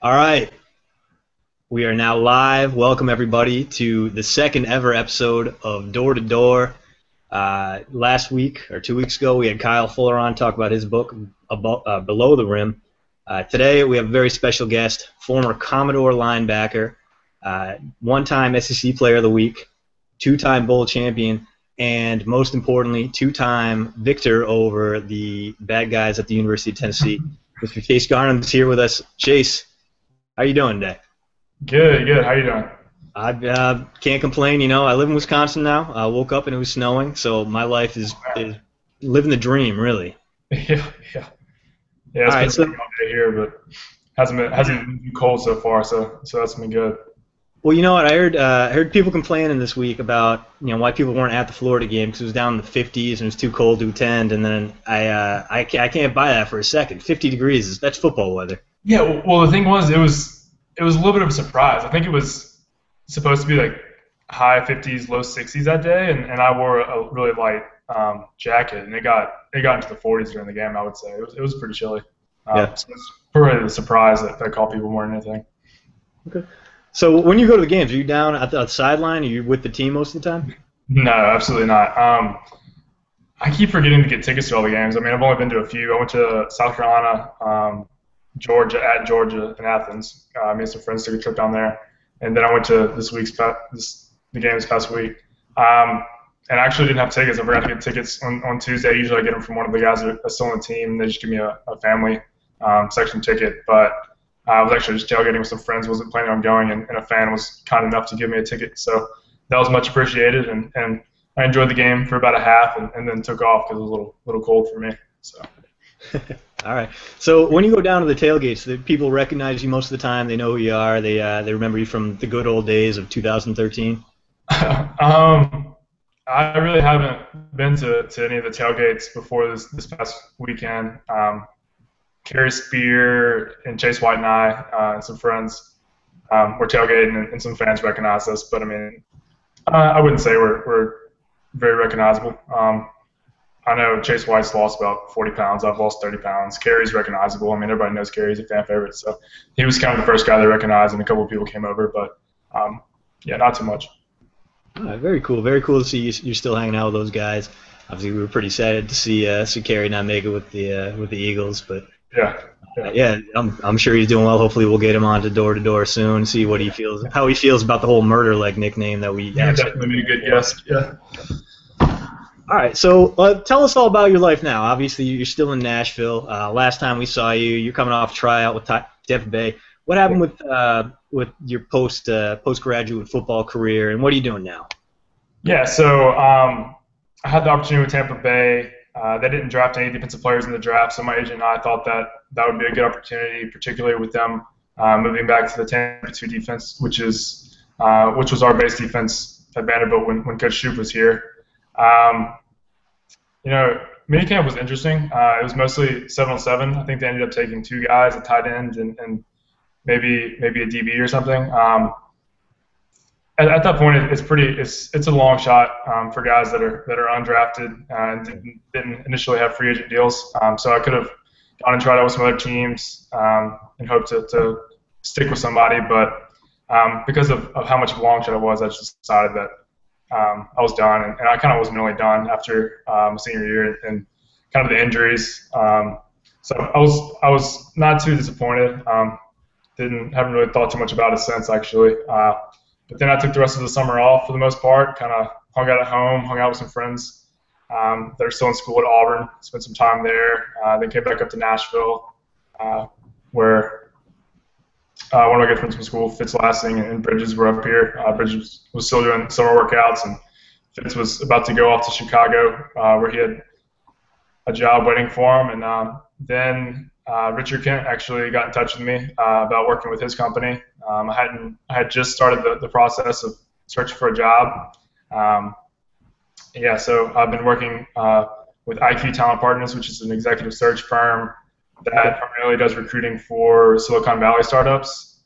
All right. We are now live. Welcome, everybody, to the second ever episode of Dore to Dore. Last week, or 2 weeks ago, we had Kyle Fuller on talk about his book, Below the Rim. Today, we have a very special guest, former Commodore linebacker, one-time SEC Player of the Week, two-time bowl champion, and most importantly, two-time victor over the bad guys at the University of Tennessee. Mr. Chase Garnham is here with us. Chase, how are you doing today? Good. How you doing? I can't complain. You know, I live in Wisconsin now. I woke up and it was snowing, so my life is living the dream, really. Yeah. Yeah, it's been snowing all day here, but hasn't been cold so far, so that's been good. Well, you know what? I heard people complaining this week about, you know, why people weren't at the Florida game because it was down in the 50s and it was too cold to attend, and then I can't buy that for a second. 50 degrees that's football weather. Yeah. Well, the thing was it was a little bit of a surprise. I think it was supposed to be like high 50s, low 60s that day, and I wore a really light jacket, and it got into the 40s during the game. I would say it was pretty chilly. Yeah. So it's probably the surprise that caught people more than anything. Okay. So when you go to the games, are you down at the sideline? Are you with the team most of the time? No, absolutely not. I keep forgetting to get tickets to all the games. I mean, I've only been to a few. I went to South Carolina, Georgia in Athens. I made some friends, took a trip down there, and then I went to the game this past week. And I actually didn't have tickets. I forgot to get tickets on Tuesday. Usually I get them from one of the guys that's still on the team. And they just give me a family section ticket, but I was actually just tailgating with some friends, wasn't planning on going, and a fan was kind enough to give me a ticket. So that was much appreciated, and I enjoyed the game for about a half and then took off because it was a little cold for me. So. All right. So when you go down to the tailgates, the people recognize you most of the time. They know who you are. They remember you from the good old days of 2013. I really haven't been to any of the tailgates before this past weekend. Carey Spear and Chase White and I, and some friends, were tailgating, and some fans recognized us. But I mean, I wouldn't say we're very recognizable. I know Chase White's lost about 40 pounds. I've lost 30 pounds. Carey's recognizable. I mean, everybody knows Carey's a fan favorite, so he was kind of the first guy they recognized, and a couple of people came over. But yeah, not too much. All right, very cool. Very cool to see you're still hanging out with those guys. Obviously, we were pretty sad to see Carey not make it with the Eagles, but. Yeah. I'm sure he's doing well. Hopefully, we'll get him on to Dore to Dore soon. See what he feels, how he feels about the whole murder leg nickname that we. Yeah, definitely be a good guess. Yeah. All right. So tell us all about your life now. Obviously, you're still in Nashville. Last time we saw you, you're coming off tryout with Def Bay. What happened with your postgraduate football career, and what are you doing now? Yeah. So I had the opportunity with Tampa Bay. They didn't draft any defensive players in the draft, so my agent and I thought that would be a good opportunity, particularly with them moving back to the Tampa 2 defense, which was our base defense at Vanderbilt when Coach Shoop was here. You know, minicamp was interesting. It was mostly 7-on-7. I think they ended up taking 2 guys, a tight end, and maybe a DB or something. At that point, it's a long shot for guys that are undrafted and didn't initially have free agent deals. So I could have gone and tried out with some other teams and hoped to stick with somebody, but because of how much of a long shot it was, I just decided that I was done, and I kind of wasn't really done after senior year and kind of the injuries. So I was not too disappointed. Haven't really thought too much about it since, actually. But then I took the rest of the summer off for the most part, kind of hung out at home, hung out with some friends that are still in school at Auburn, spent some time there, then came back up to Nashville where one of my good friends from school, Fitz Lassing, and Bridges were up here. Bridges was still doing summer workouts, and Fitz was about to go off to Chicago where he had a job waiting for him. And then Richard Kent actually got in touch with me about working with his company. I had just started the process of searching for a job. So I've been working with IQ Talent Partners, which is an executive search firm that primarily does recruiting for Silicon Valley startups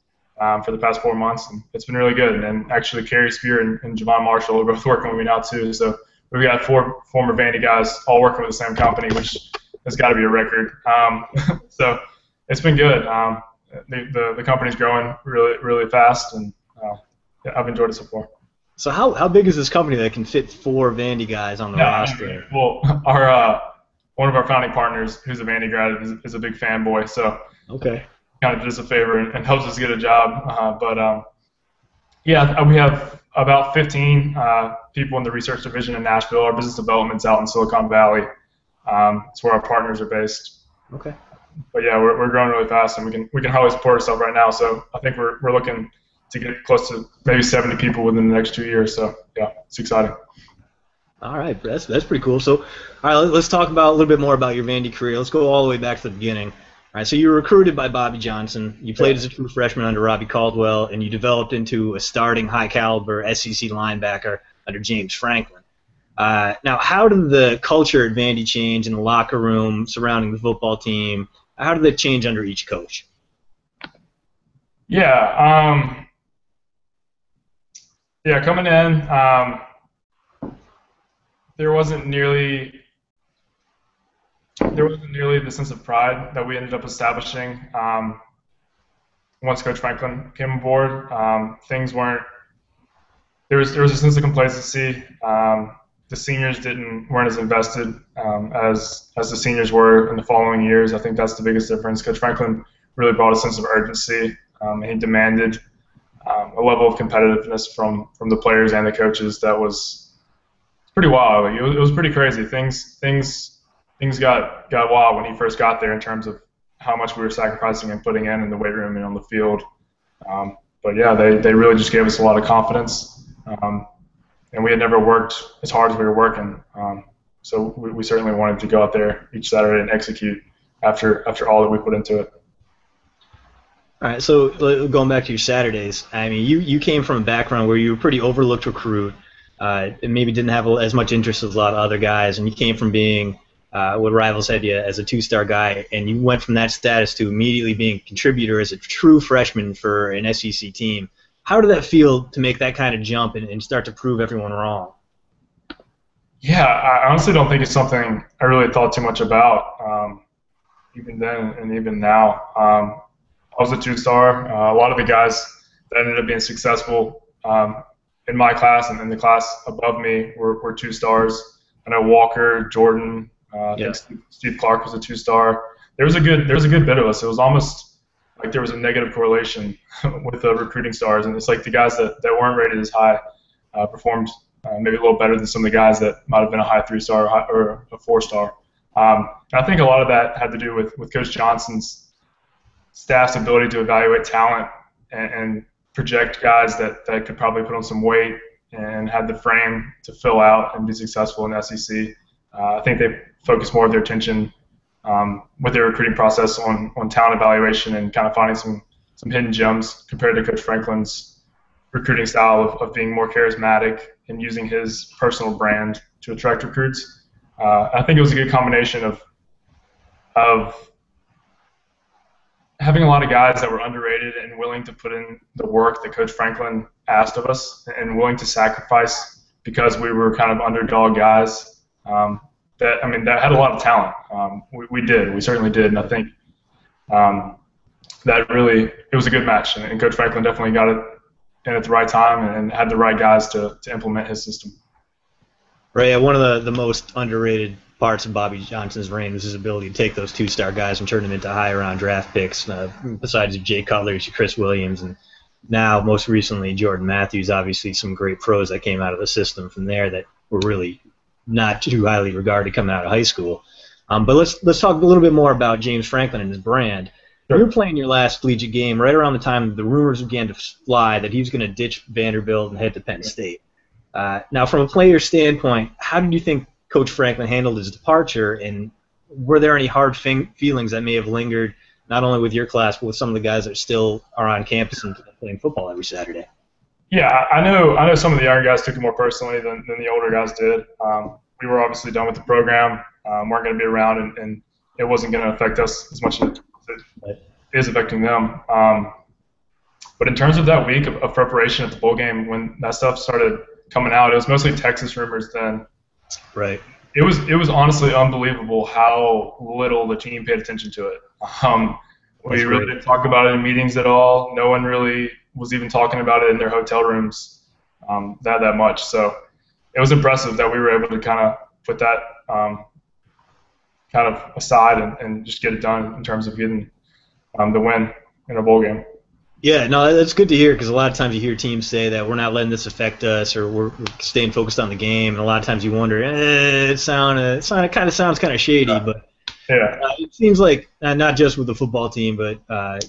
for the past 4 months. And it's been really good. And actually, Carey Spear and Javon Marshall are both working with me now, too. So we've got 4 former Vandy guys all working with the same company, which has got to be a record. So it's been good. the company's growing really fast, and yeah, I've enjoyed it so far. So how big is this company that can fit 4 Vandy guys on the roster? Well, our one of our founding partners, who's a Vandy grad, is a big fanboy, so okay, kind of did us a favor and helps us get a job. Yeah, we have about 15 people in the research division in Nashville. Our business development's out in Silicon Valley. It's where our partners are based. Okay. But yeah, we're growing really fast, and we can hardly support ourselves right now. So I think we're looking to get close to maybe 70 people within the next 2 years. So yeah, it's exciting. All right, that's pretty cool. So all right, let's talk about a little bit more about your Vandy career. Let's go all the way back to the beginning. All right, so you were recruited by Bobby Johnson. You played as a true freshman under Robbie Caldwell, and you developed into a starting high-caliber SEC linebacker under James Franklin. Now, how did the culture at Vandy change in the locker room surrounding the football team? How did it change under each coach? Yeah, coming in, there wasn't nearly the sense of pride that we ended up establishing once Coach Franklin came aboard. Things weren't. There was a sense of complacency. The seniors weren't as invested as the seniors were in the following years. I think that's the biggest difference. Coach Franklin really brought a sense of urgency. He demanded a level of competitiveness from the players and the coaches that was pretty wild. Like, it was pretty crazy. Things got wild when he first got there in terms of how much we were sacrificing and putting in the weight room and on the field. But yeah, they really just gave us a lot of confidence, and we had never worked as hard as we were working. So we certainly wanted to go out there each Saturday and execute after all that we put into it. All right, so going back to your Saturdays, I mean, you came from a background where you were a pretty overlooked recruit, and maybe didn't have as much interest as a lot of other guys, and you came from being what rivals had you as a 2-star guy, and you went from that status to immediately being a contributor as a true freshman for an SEC team. How did that feel to make that kind of jump and start to prove everyone wrong? Yeah, I honestly don't think it's something I really thought too much about, even then and even now. I was a 2-star. A lot of the guys that ended up being successful in my class and in the class above me were 2-stars. I know Walker, Jordan, I think Steve Clark was a 2-star. There was a good bit of us. It was almost like there was a negative correlation with the recruiting stars, and it's like the guys that weren't rated as high performed maybe a little better than some of the guys that might have been a high 3-star or a 4-star. I think a lot of that had to do with Coach Johnson's staff's ability to evaluate talent and project guys that could probably put on some weight and had the frame to fill out and be successful in SEC. I think they focus more of their attention with their recruiting process on talent evaluation and kind of finding some hidden gems compared to Coach Franklin's recruiting style of being more charismatic and using his personal brand to attract recruits. I think it was a good combination of having a lot of guys that were underrated and willing to put in the work that Coach Franklin asked of us and willing to sacrifice because we were kind of underdog guys. That had a lot of talent. We certainly did, and I think that really it was a good match. And Coach Franklin definitely got it in at the right time and had the right guys to implement his system. Right. Yeah, one of the most underrated parts of Bobby Johnson's reign was his ability to take those 2-star guys and turn them into high-round draft picks. Besides Jay Cutler, Chris Williams, and now most recently Jordan Matthews. Obviously, some great pros that came out of the system from there that were really not too highly regarded coming out of high school. But let's talk a little bit more about James Franklin and his brand. Sure. You were playing your last collegiate game right around the time the rumors began to fly that he was going to ditch Vanderbilt and head to Penn State. Now, from a player standpoint, how did you think Coach Franklin handled his departure, and were there any hard feelings that may have lingered not only with your class but with some of the guys that still are on campus and playing football every Saturday? Yeah, I know some of the younger guys took it more personally than the older guys did. We were obviously done with the program, weren't going to be around, and it wasn't going to affect us as much as it is affecting them. But in terms of that week of preparation at the bowl game, when that stuff started coming out, it was mostly Texas rumors then. Right. It was honestly unbelievable how little the team paid attention to it. We really didn't talk about it in meetings at all. No one really was even talking about it in their hotel rooms that much. So it was impressive that we were able to kind of put that kind of aside and just get it done in terms of getting the win in a bowl game. Yeah, no, that's good to hear, because a lot of times you hear teams say that we're not letting this affect us, or we're staying focused on the game, and a lot of times you wonder, it kind of sounds shady, but yeah. It seems like not just with the football team, but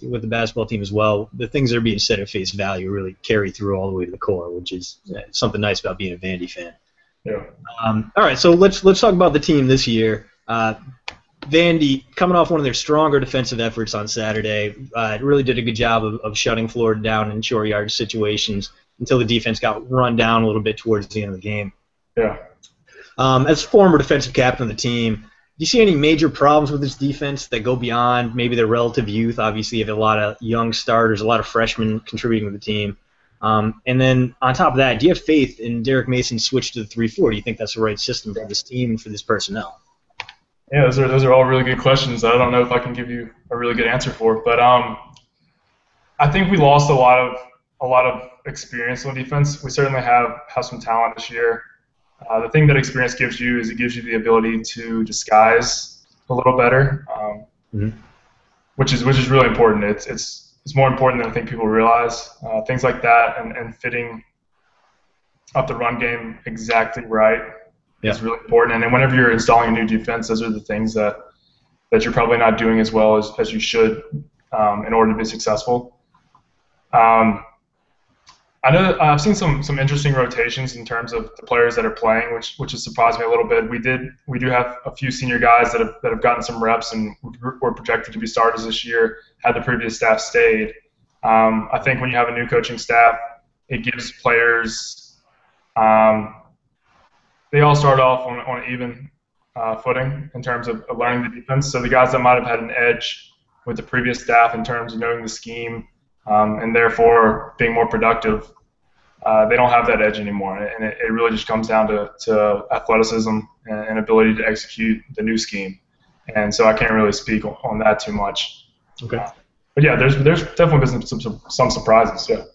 with the basketball team as well, the things that are being said at face value really carry through all the way to the core, which is something nice about being a Vandy fan. Yeah. All right, so let's talk about the team this year. Vandy, coming off one of their stronger defensive efforts on Saturday, really did a good job of shutting Florida down in short yard situations until the defense got run down a little bit towards the end of the game. Yeah. As former defensive captain of the team, do you see any major problems with this defense that go beyond maybe their relative youth? Obviously, you have a lot of young starters, a lot of freshmen contributing to the team. And then on top of that, do you have faith in Derek Mason's switch to the 3-4? Do you think that's the right system for this team and for this personnel? Yeah, those are all really good questions that I don't know if I can give you a really good answer for. But I think we lost a lot of experience on defense. We certainly have some talent this year. The thing that experience gives you is it gives you the ability to disguise a little better, which is really important. It's more important than I think people realize. Things like that and fitting up the run game exactly right. Yeah. It's really important, and then whenever you're installing a new defense, those are the things that you're probably not doing as well as you should in order to be successful. I know that I've seen some interesting rotations in terms of the players that are playing, which has surprised me a little bit. We do have a few senior guys that have gotten some reps and were projected to be starters this year had the previous staff stayed. I think when you have a new coaching staff, it gives players. They all start off on an even footing in terms of learning the defense. So the guys that might have had an edge with the previous staff in terms of knowing the scheme and therefore being more productive, they don't have that edge anymore. And it really just comes down to athleticism and ability to execute the new scheme. And so I can't really speak on that too much. Okay. But, yeah, there's definitely been some surprises, yeah.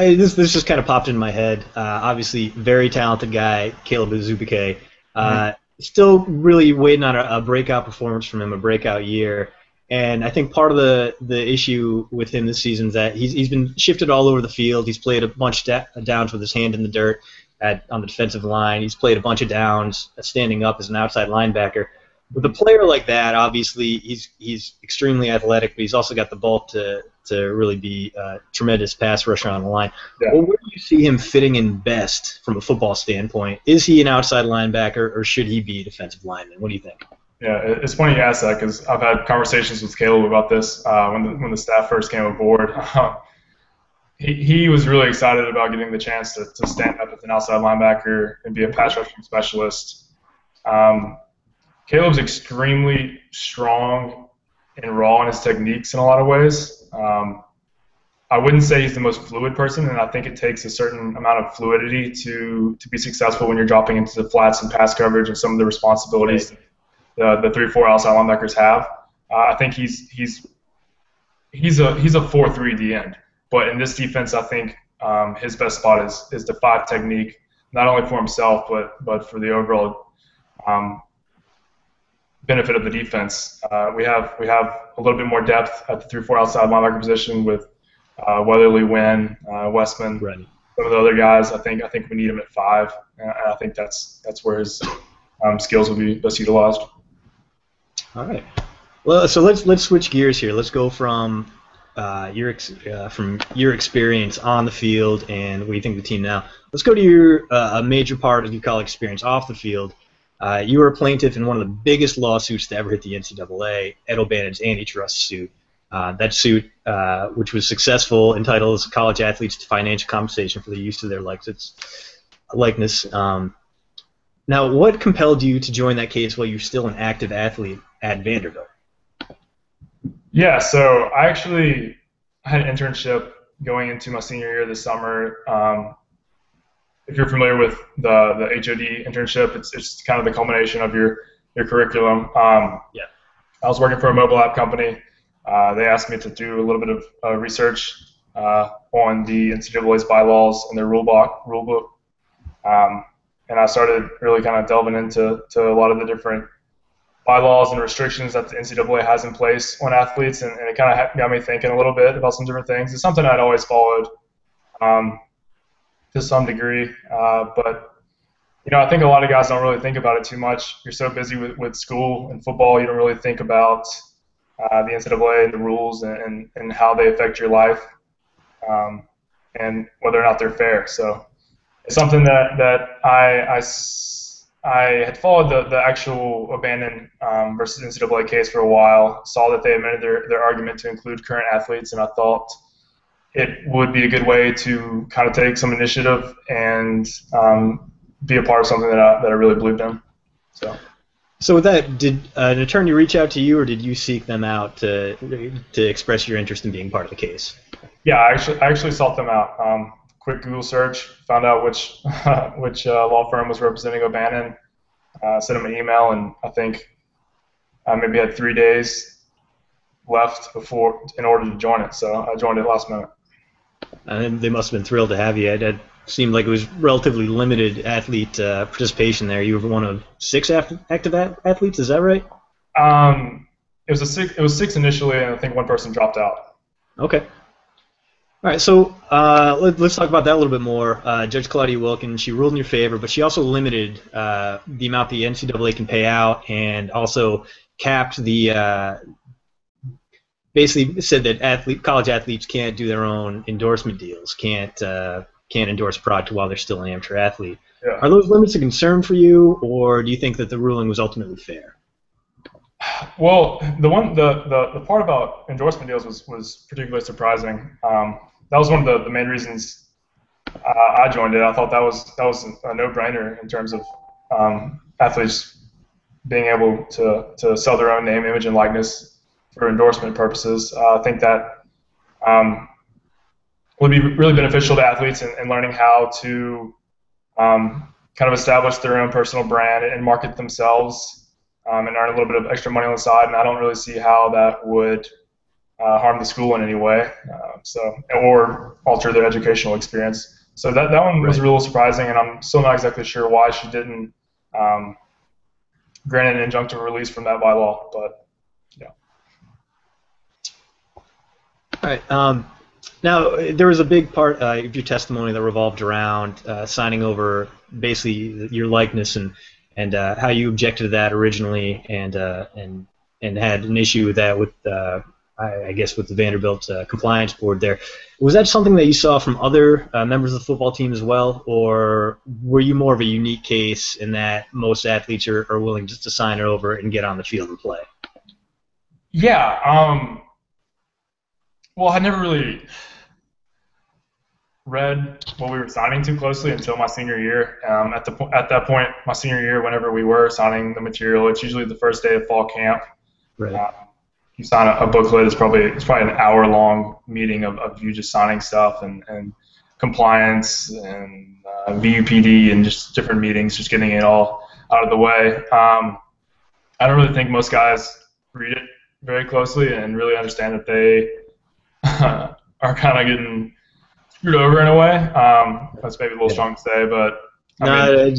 This just kind of popped in my head. Obviously, very talented guy, Caleb Izubike. Still really waiting on a breakout performance from him, a breakout year. And I think part of the issue with him this season is that he's been shifted all over the field. He's played a bunch of downs with his hand in the dirt on the defensive line. He's played a bunch of downs standing up as an outside linebacker. With a player like that, obviously, he's extremely athletic, but he's also got the bulk to really be a tremendous pass rusher on the line. Yeah. Well, where do you see him fitting in best from a football standpoint? Is he an outside linebacker, or should he be a defensive lineman? What do you think? Yeah, it's funny you ask that, because I've had conversations with Caleb about this when the staff first came aboard. He was really excited about getting the chance to stand up as an outside linebacker and be a pass rushing specialist. Caleb's extremely strong and raw in his techniques in a lot of ways. I wouldn't say he's the most fluid person, and I think it takes a certain amount of fluidity to be successful when you're dropping into the flats and pass coverage and some of the responsibilities the 3-4 outside linebackers have. I think he's a 4-3 D end, but in this defense, I think his best spot is the 5 technique, not only for himself but for the overall. Benefit of the defense. We have a little bit more depth at the 3-4 outside linebacker position with Weatherly, Wynn, Westman, right. Some of the other guys. I think we need him at 5. And I think that's where his skills will be best utilized. All right. Well, so let's switch gears here. Let's go from your experience on the field and what you think of the team now. Let's go to your a major part of your college experience off the field. You were a plaintiff in one of the biggest lawsuits to ever hit the NCAA, Ed O'Bannon's antitrust suit. That suit, which was successful, entitles college athletes to financial compensation for the use of their likeness. Now, what compelled you to join that case while you're still an active athlete at Vanderbilt? Yeah, so I had an internship going into my senior year this summer. If you're familiar with the HOD internship, it's kind of the culmination of your curriculum. Yeah. I was working for a mobile app company. They asked me to do a little bit of research on the NCAA's bylaws and their rule book. And I started really kind of delving into a lot of the different bylaws and restrictions that the NCAA has in place on athletes, and it kind of got me thinking a little bit about some different things. It's something I'd always followed to some degree, but you know, I think a lot of guys don't really think about it too much. You're so busy with school and football, you don't really think about the NCAA and the rules and how they affect your life and whether or not they're fair. So it's something that I had followed the actual O'Bannon versus NCAA case for a while, saw that they amended their argument to include current athletes, and I thought it would be a good way to kind of take some initiative and be a part of something that I really believed in. So with that, did an attorney reach out to you, or did you seek them out to express your interest in being part of the case? Yeah, I actually sought them out. Quick Google search, found out which law firm was representing O'Bannon, sent him an email, and I think I maybe had 3 days left before in order to join it. So I joined it last minute. And they must have been thrilled to have you. It seemed like it was relatively limited athlete participation there. You were one of 6 active athletes, is that right? It was six initially, and I think one person dropped out. Okay. All right, so let's talk about that a little bit more. Judge Claudia Wilkins, she ruled in your favor, but she also limited the amount the NCAA can pay out, and also capped the basically said that college athletes can't do their own endorsement deals, can't endorse a product while they're still an amateur athlete. Yeah. Are those limits a concern for you, or do you think that the ruling was ultimately fair? Well, the part about endorsement deals was particularly surprising. That was one of the main reasons I joined it. I thought that was a no-brainer in terms of athletes being able to sell their own name, image, and likeness for endorsement purposes. I think that would be really beneficial to athletes in learning how to kind of establish their own personal brand and market themselves. And earn a little bit of extra money on the side, and I don't really see how that would harm the school in any way, or alter their educational experience. So that one was a little surprising, and I'm still not exactly sure why she didn't grant an injunctive release from that bylaw, but yeah. All right. Now, there was a big part of your testimony that revolved around signing over basically your likeness and how you objected to that originally, and had an issue with that with, I guess, with the Vanderbilt Compliance Board there. Was that something that you saw from other members of the football team as well, or were you more of a unique case in that most athletes are willing just to sign it over and get on the field and play? Yeah. Well, I never really read what we were signing to closely until my senior year. At that point, my senior year, whenever we were signing the material, it's usually the first day of fall camp. Right. You sign a booklet. It's probably an hour-long meeting of you just signing stuff and compliance and VUPD and just different meetings, just getting it all out of the way. I don't really think most guys read it very closely and really understand that they are kind of getting screwed over in a way. That's maybe a little strong to say, but I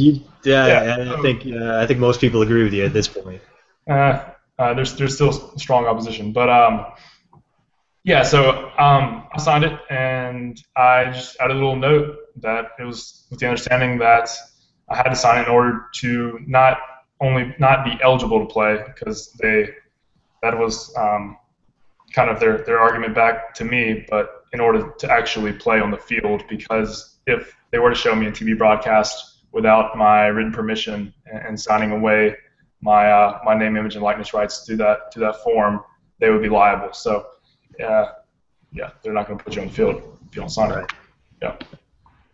think most people agree with you at this point. There's still strong opposition, but I signed it, and I just added a little note that it was with the understanding that I had to sign it in order to not be eligible to play, because that was kind of their argument back to me, but in order to actually play on the field, because if they were to show me a TV broadcast without my written permission and signing away my my name, image, and likeness rights to that form, they would be liable. So, they're not going to put you on the field if you don't sign it. Yeah.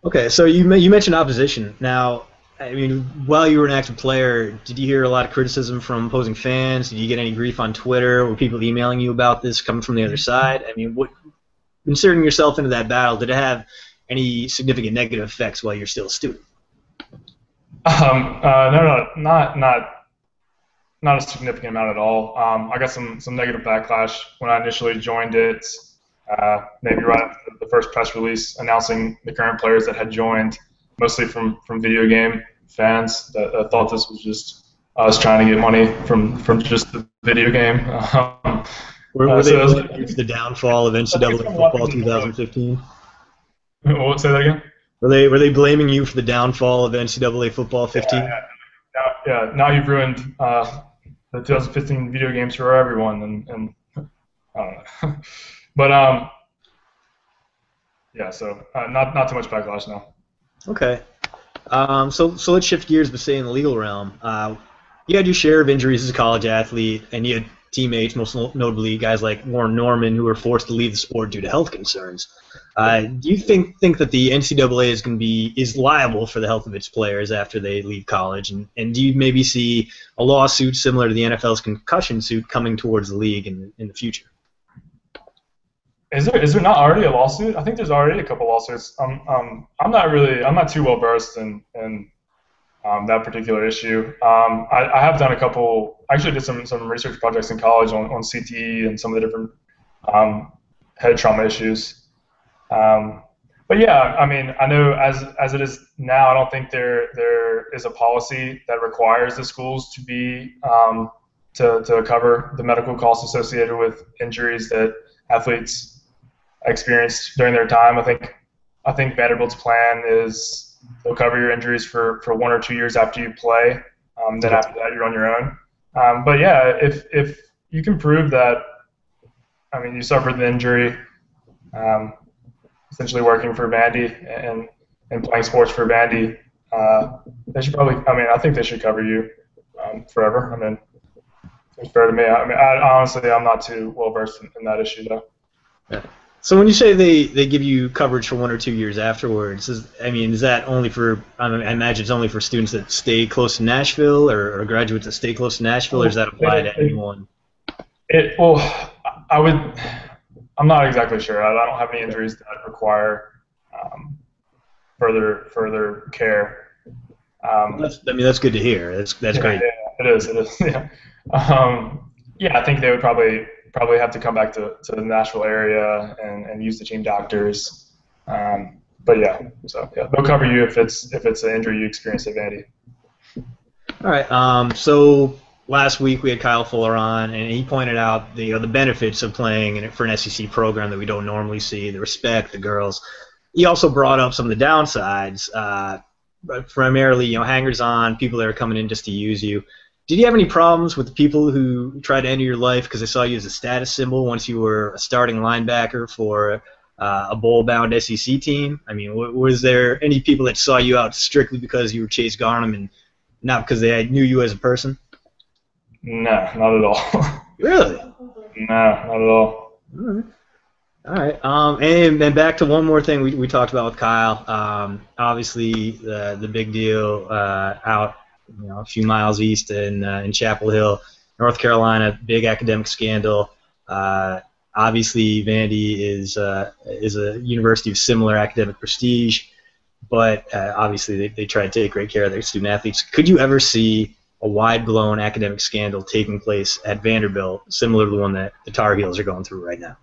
Okay, so you mentioned opposition. Now, I mean, while you were an active player, did you hear a lot of criticism from opposing fans? Did you get any grief on Twitter? Were people emailing you about this coming from the other side? I mean, what? Inserting yourself into that battle, did it have any significant negative effects while you're still a student? No, not Not a significant amount at all. I got some negative backlash when I initially joined it, maybe right after the first press release announcing the current players that had joined, mostly from video game fans that thought this was just us trying to get money from just the video game. Were they the downfall of NCAA football 2015? What, say that again? Were they blaming you for the downfall of NCAA football 15? Yeah, now you've ruined the 2015 video games for everyone, and I don't know. But not too much backlash now. Okay, so let's shift gears, but stay in the legal realm. You had your share of injuries as a college athlete, and you had teammates, most notably guys like Warren Norman, who were forced to leave the sport due to health concerns. Do you think that the NCAA is liable for the health of its players after they leave college, and do you maybe see a lawsuit similar to the NFL's concussion suit coming towards the league in the future? Is there not already a lawsuit? I think there's already a couple lawsuits. I'm not too well versed in that particular issue. I have done a couple. I actually did some research projects in college on CTE and some of the different head trauma issues. But yeah, I mean, I know as it is now, I don't think there is a policy that requires the schools to be to cover the medical costs associated with injuries that athletes experienced during their time. I think Vanderbilt's plan is they'll cover your injuries for 1 or 2 years after you play. Then after that, you're on your own. But yeah, if you can prove that, I mean, you suffered the injury. Essentially working for Vandy and playing sports for Vandy, they should probably. I mean, I think they should cover you forever. I mean, it's fair to me. I mean, honestly, I'm not too well versed in that issue though. Yeah. So when you say they give you coverage for 1 or 2 years afterwards, is that only for? I mean, I imagine it's only for students that stay close to Nashville or graduates that stay close to Nashville. Or does that apply to anyone? I'm not exactly sure. I don't have any injuries that require further care. That's good to hear. That's great. Yeah, it is. Yeah. I think they would probably have to come back to the Nashville area and use the team doctors. They'll cover you if it's an injury you experience at Vandy. All right. So. Last week we had Kyle Fuller on, and he pointed out the benefits of playing for an SEC program that we don't normally see, the respect, the girls. He also brought up some of the downsides, primarily hangers-on, people that are coming in just to use you. Did you have any problems with the people who tried to enter your life because they saw you as a status symbol once you were a starting linebacker for a bowl-bound SEC team? I mean, was there any people that saw you out strictly because you were Chase Garnham and not because they knew you as a person? No, not at all. Really? No, not at all. All right. And back to one more thing we talked about with Kyle. Obviously, the big deal out a few miles east in Chapel Hill, North Carolina, big academic scandal. Obviously, Vandy is a university of similar academic prestige, but obviously they try to take great care of their student athletes. Could you ever see a wide-blown academic scandal taking place at Vanderbilt, similar to the one that the Tar Heels are going through right now?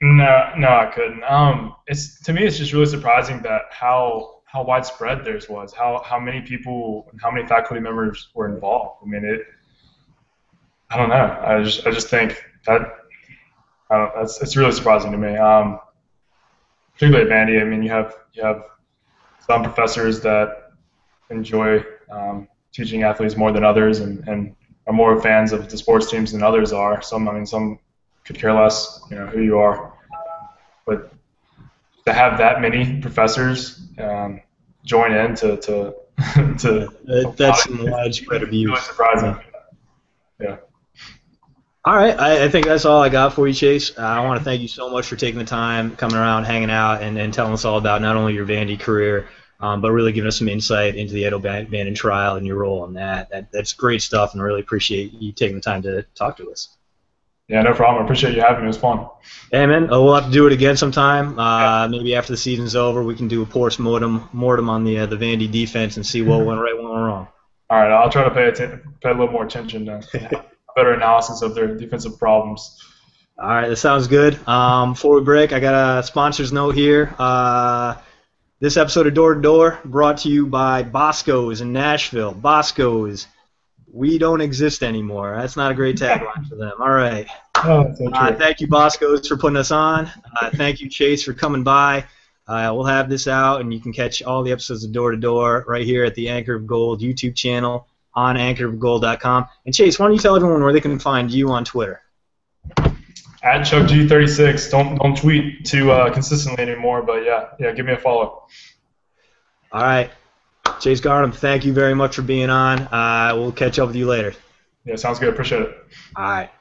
No, I couldn't. To me, it's just really surprising that how widespread theirs was, how many people and how many faculty members were involved. I mean, I don't know. I just think it's really surprising to me. Particularly at Vandy, I mean, you have some professors that enjoy teaching athletes more than others and are more fans of the sports teams than others are. Some could care less, who you are. But to have that many professors join in to that's some widespread abuse. Really surprising. Yeah. All right, I think that's all I got for you, Chase. I want to thank you so much for taking the time, coming around, hanging out, and telling us all about not only your Vandy career, but really giving us some insight into the Ed O'Bannon trial and your role on that. That's great stuff, and I really appreciate you taking the time to talk to us. Yeah, no problem. I appreciate you having me. It was fun. Hey, man, we'll have to do it again sometime. Maybe after the season's over, we can do a post-mortem on the Vandy defense and see what went right, what went wrong. all right, I'll try to pay a little more attention to better analysis of their defensive problems. All right, that sounds good. Before we break, I got a sponsor's note here. This episode of Door to Door brought to you by Bosco's in Nashville. Bosco's, we don't exist anymore. That's not a great tagline for them. All right. Oh, thank you, Bosco's, for putting us on. Thank you, Chase, for coming by. We'll have this out, and you can catch all the episodes of Door to Door right here at the Anchor of Gold YouTube channel on anchorofgold.com. And, Chase, why don't you tell everyone where they can find you on Twitter? At ChuckG36. Don't tweet too consistently anymore, but, yeah, give me a follow. All right. Chase Garnham, thank you very much for being on. We'll catch up with you later. Yeah, sounds good. Appreciate it. All right.